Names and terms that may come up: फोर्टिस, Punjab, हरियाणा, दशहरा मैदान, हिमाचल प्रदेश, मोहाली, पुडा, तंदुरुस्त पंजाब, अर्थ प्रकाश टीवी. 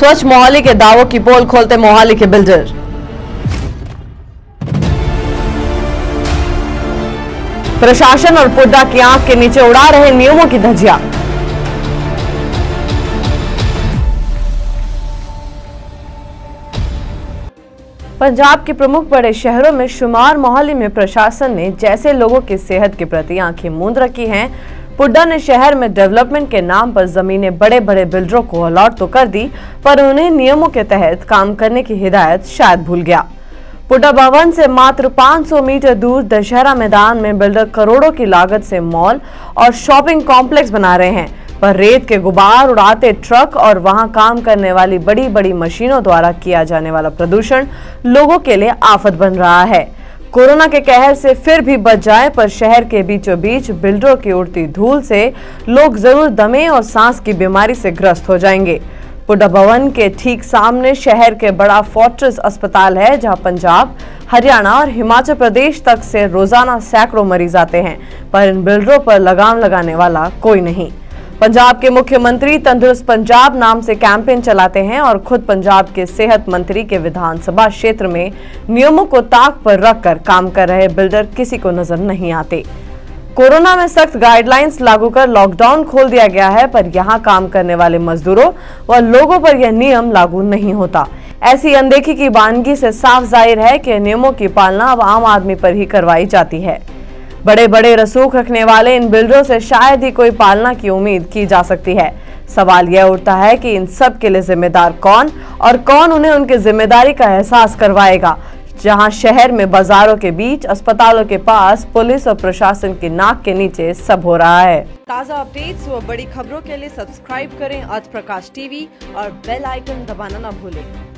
स्वच्छ मोहाली के दावों की पोल खोलते मोहाली के बिल्डर। प्रशासन और पुडा की आंख के नीचे उड़ा रहे नियमों की धज्जियां। पंजाब के प्रमुख बड़े शहरों में शुमार मोहाली में प्रशासन ने जैसे लोगों की सेहत के प्रति आंखें मूंद रखी हैं, पुडा ने शहर में डेवलपमेंट के नाम पर जमीनें बड़े बड़े बिल्डरों को अलॉट तो कर दी, पर उन्हें नियमों के तहत काम करने की हिदायत शायद भूल गया। पुडा भवन से मात्र 500 मीटर दूर दशहरा मैदान में बिल्डर करोड़ों की लागत से मॉल और शॉपिंग कॉम्प्लेक्स बना रहे हैं, पर रेत के गुबार उड़ाते ट्रक और वहां काम करने वाली बड़ी बड़ी मशीनों द्वारा किया जाने वाला प्रदूषण लोगों के लिए आफत बन रहा है। कोरोना के कहर से फिर भी बच जाए, पर शहर के बीचों बीच बिल्डरों की उड़ती धूल से लोग जरूर दमे और सांस की बीमारी से ग्रस्त हो जाएंगे। पुडा भवन के ठीक सामने शहर के बड़ा फोर्टिस अस्पताल है, जहां पंजाब, हरियाणा और हिमाचल प्रदेश तक से रोजाना सैकड़ों मरीज आते हैं, पर इन बिल्डरों पर लगाम लगाने वाला कोई नहीं। पंजाब के मुख्यमंत्री तंदुरुस्त पंजाब नाम से कैंपेन चलाते हैं और खुद पंजाब के सेहत मंत्री के विधानसभा क्षेत्र में नियमों को ताक पर रखकर काम कर रहे बिल्डर किसी को नजर नहीं आते। कोरोना में सख्त गाइडलाइंस लागू कर लॉकडाउन खोल दिया गया है, पर यहां काम करने वाले मजदूरों व लोगों पर यह नियम लागू नहीं होता। ऐसी अनदेखी की बानगी से साफ जाहिर है कि नियमों की पालना अब आम आदमी पर ही करवाई जाती है। बड़े बड़े रसूख रखने वाले इन बिल्डरों से शायद ही कोई पालना की उम्मीद की जा सकती है। सवाल यह उठता है कि इन सब के लिए जिम्मेदार कौन और कौन उन्हें उनकी जिम्मेदारी का एहसास करवाएगा, जहां शहर में बाजारों के बीच, अस्पतालों के पास, पुलिस और प्रशासन की नाक के नीचे सब हो रहा है। ताज़ा अपडेट्स व बड़ी खबरों के लिए सब्सक्राइब करें अर्थ प्रकाश टीवी और बेल आइकन दबाना न भूलें।